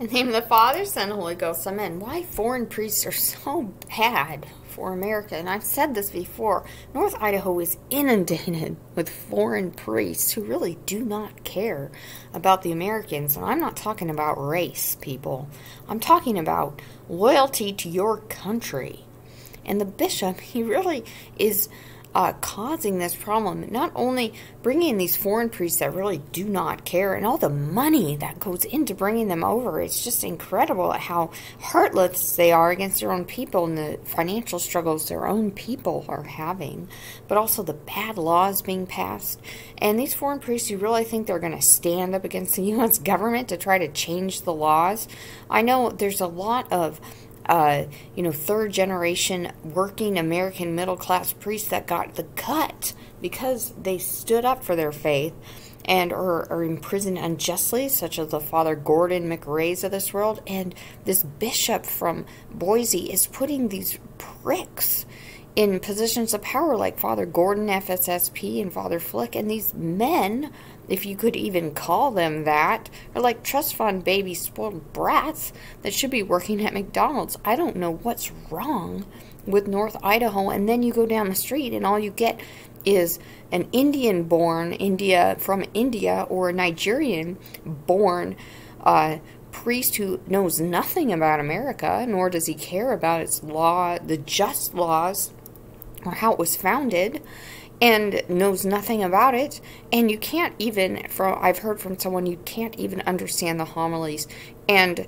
In the name of the Father, Son, Holy Ghost, Amen. Why foreign priests are so bad for America, and I've said this before, North Idaho is inundated with foreign priests who really do not care about the Americans, and I'm not talking about race, people. I'm talking about loyalty to your country. And the bishop, he really is causing this problem, not only bringing these foreign priests that really do not care, and all the money that goes into bringing them over. It's just incredible how heartless they are against their own people and the financial struggles their own people are having, but also the bad laws being passed. And these foreign priests, you really think they're going to stand up against the U.S. government to try to change the laws? I know there's a lot of you know, third generation working American middle class priests that got the cut because they stood up for their faith and are imprisoned unjustly, such as the Father Gordon MacRaes of this world. And this bishop from Boise is putting these pricks in positions of power like Father Gordon FSSP and Father Flick, and these men, if you could even call them that, are like trust fund baby spoiled brats that should be working at McDonald's. I don't know what's wrong with North Idaho. And then you go down the street and all you get is an Indian born, from India, or a Nigerian born priest who knows nothing about America, nor does he care about its law, the just laws, or how it was founded, and knows nothing about it. And you can't even, I've heard from someone, you can't even understand the homilies. And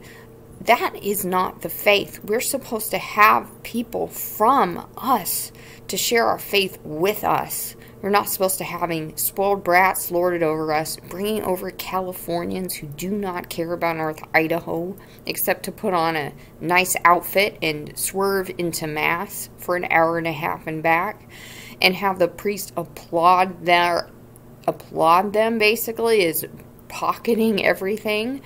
that is not the faith. We're supposed to have people from us to share our faith with us. We're not supposed to having spoiled brats lorded over us, bringing over Californians who do not care about North Idaho, except to put on a nice outfit and swerve into mass for an hour and a half and back, and have the priest applaud them basically, is pocketing everything.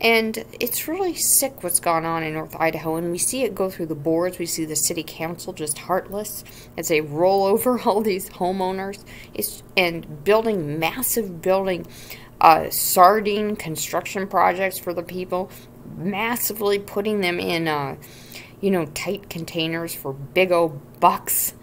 And it's really sick what's gone on in North Idaho, and we see it go through the boards. We see the city council just heartless as they roll over all these homeowners and building massive sardine construction projects for the people, massively putting them in, you know, tight containers for big old bucks.